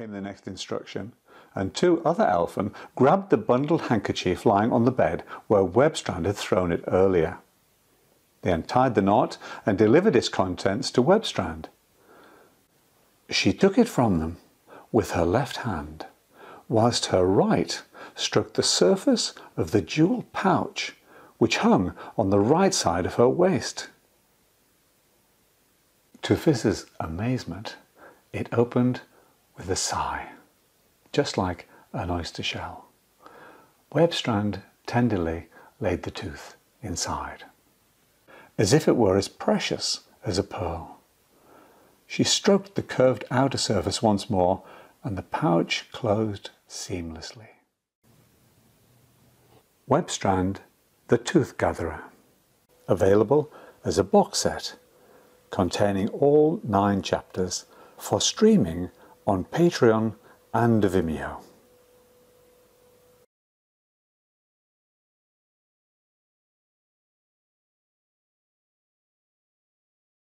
came the next instruction, and two other elfin grabbed the bundled handkerchief lying on the bed where Webstrand had thrown it earlier. They untied the knot and delivered its contents to Webstrand. She took it from them with her left hand, whilst her right struck the surface of the jewelled pouch which hung on the right side of her waist. To Fizz's amazement, it opened with a sigh, just like an oyster shell. Webstrand tenderly laid the tooth inside, as if it were as precious as a pearl. She stroked the curved outer surface once more, and the pouch closed seamlessly. Webstrand, the Tooth Gatherer, available as a box set, containing all 9 chapters for streaming on Patreon and Vimeo.